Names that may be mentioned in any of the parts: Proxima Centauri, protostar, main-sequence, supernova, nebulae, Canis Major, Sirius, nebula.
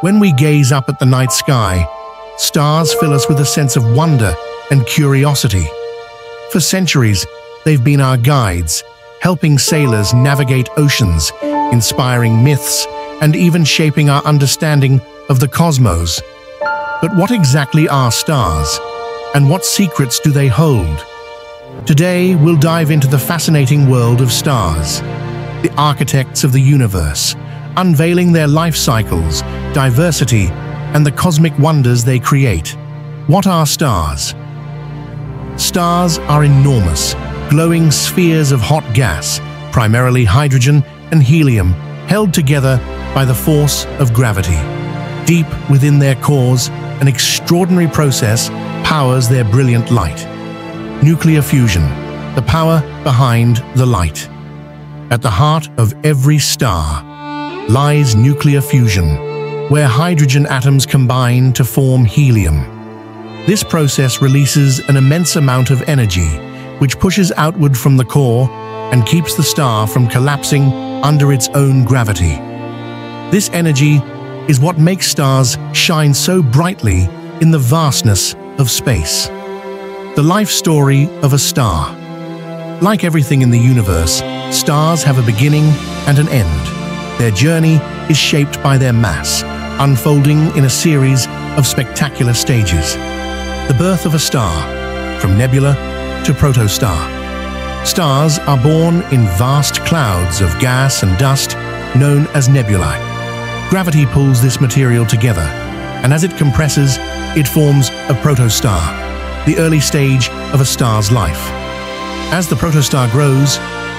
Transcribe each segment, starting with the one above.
When we gaze up at the night sky, stars fill us with a sense of wonder and curiosity. For centuries, they've been our guides, helping sailors navigate oceans, inspiring myths, and even shaping our understanding of the cosmos. But what exactly are stars? And what secrets do they hold? Today, we'll dive into the fascinating world of stars, the architects of the universe, unveiling their life cycles, diversity, and the cosmic wonders they create. What are stars? Stars are enormous, glowing spheres of hot gas, primarily hydrogen and helium, held together by the force of gravity. Deep within their cores, an extraordinary process powers their brilliant light. Nuclear fusion, the power behind the light. At the heart of every star lies nuclear fusion, where hydrogen atoms combine to form helium. This process releases an immense amount of energy, which pushes outward from the core and keeps the star from collapsing under its own gravity. This energy is what makes stars shine so brightly in the vastness of space. The life story of a star. Like everything in the universe, stars have a beginning and an end. Their journey is shaped by their mass, unfolding in a series of spectacular stages. The birth of a star, from nebula to protostar. Stars are born in vast clouds of gas and dust known as nebulae. Gravity pulls this material together, and as it compresses, it forms a protostar, the early stage of a star's life. As the protostar grows,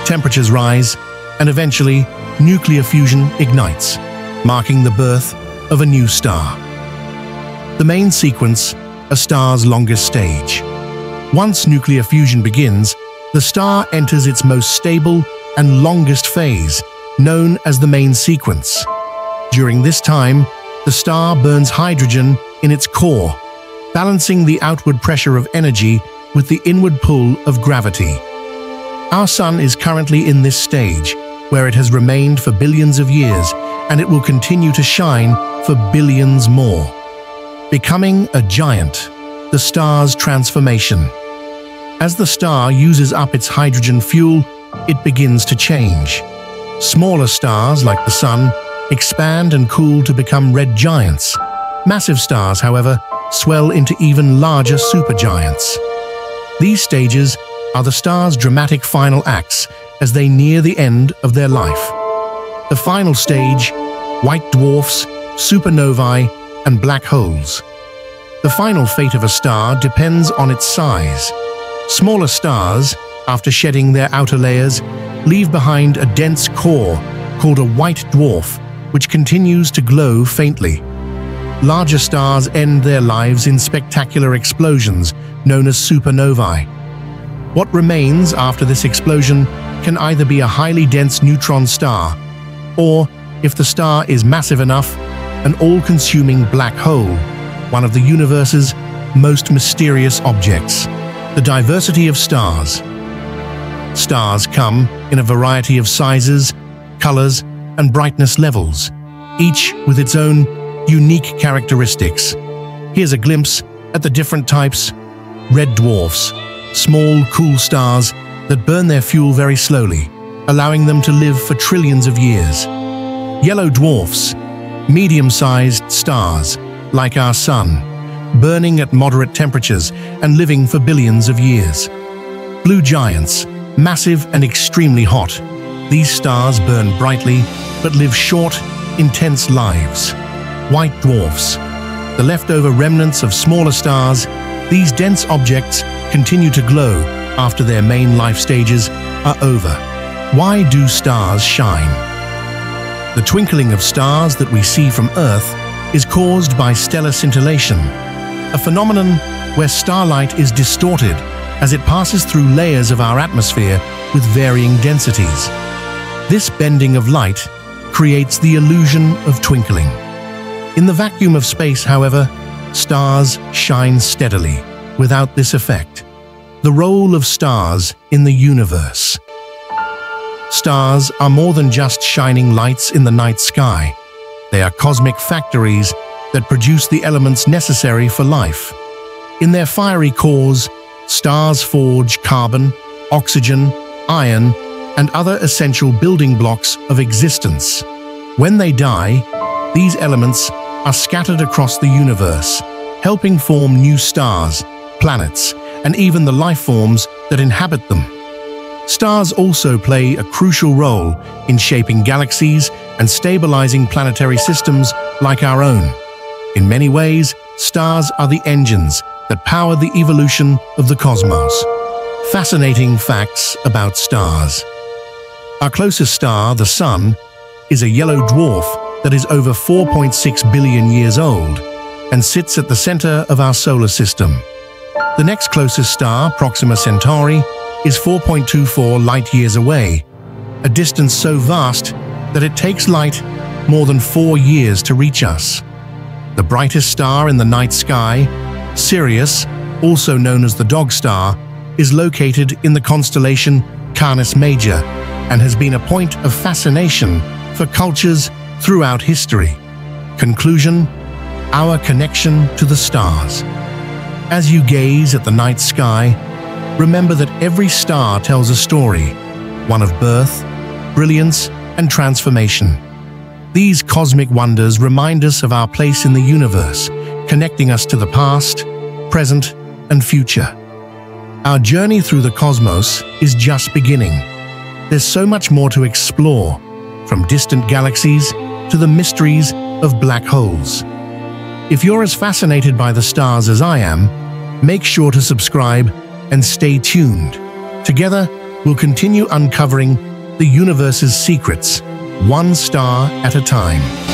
temperatures rise, and eventually, nuclear fusion ignites, marking the birth of a new star. The main sequence, a star's longest stage. Once nuclear fusion begins, the star enters its most stable and longest phase, known as the main sequence. During this time, the star burns hydrogen in its core, balancing the outward pressure of energy with the inward pull of gravity. Our Sun is currently in this stage, where it has remained for billions of years, and it will continue to shine for billions more. Becoming a giant, the star's transformation. As the star uses up its hydrogen fuel, it begins to change. Smaller stars, like the Sun, expand and cool to become red giants. Massive stars, however, swell into even larger supergiants. These stages are the star's dramatic final acts as they near the end of their life. The final stage, white dwarfs, supernovae, and black holes. The final fate of a star depends on its size. Smaller stars, after shedding their outer layers, leave behind a dense core called a white dwarf, which continues to glow faintly. Larger stars end their lives in spectacular explosions known as supernovae. What remains after this explosion can either be a highly dense neutron star, or, if the star is massive enough, an all-consuming black hole, one of the universe's most mysterious objects. The diversity of stars. Stars come in a variety of sizes, colors, and brightness levels, each with its own unique characteristics. Here's a glimpse at the different types. Red dwarfs, small, cool stars that burn their fuel very slowly, allowing them to live for trillions of years. Yellow dwarfs, medium-sized stars, like our Sun, burning at moderate temperatures and living for billions of years. Blue giants, massive and extremely hot. These stars burn brightly, but live short, intense lives. White dwarfs, the leftover remnants of smaller stars, these dense objects continue to glow after their main life stages are over. Why do stars shine? The twinkling of stars that we see from Earth is caused by stellar scintillation, a phenomenon where starlight is distorted as it passes through layers of our atmosphere with varying densities. This bending of light creates the illusion of twinkling. In the vacuum of space, however, stars shine steadily without this effect. The role of stars in the universe. Stars are more than just shining lights in the night sky. They are cosmic factories that produce the elements necessary for life. In their fiery cores, stars forge carbon, oxygen, iron, and other essential building blocks of existence. When they die, these elements are scattered across the universe, helping form new stars, planets, and even the life forms that inhabit them. Stars also play a crucial role in shaping galaxies and stabilizing planetary systems like our own. In many ways, stars are the engines that power the evolution of the cosmos. Fascinating facts about stars. Our closest star, the Sun, is a yellow dwarf that is over 4.6 billion years old and sits at the center of our solar system. The next closest star, Proxima Centauri, is 4.24 light-years away, a distance so vast that it takes light more than 4 years to reach us. The brightest star in the night sky, Sirius, also known as the Dog Star, is located in the constellation Canis Major and has been a point of fascination for cultures throughout history. Conclusion: our connection to the stars. As you gaze at the night sky, remember that every star tells a story, one of birth, brilliance, and transformation. These cosmic wonders remind us of our place in the universe, connecting us to the past, present, and future. Our journey through the cosmos is just beginning. There's so much more to explore, from distant galaxies to the mysteries of black holes. If you're as fascinated by the stars as I am, make sure to subscribe and stay tuned. Together, we'll continue uncovering the universe's secrets, one star at a time.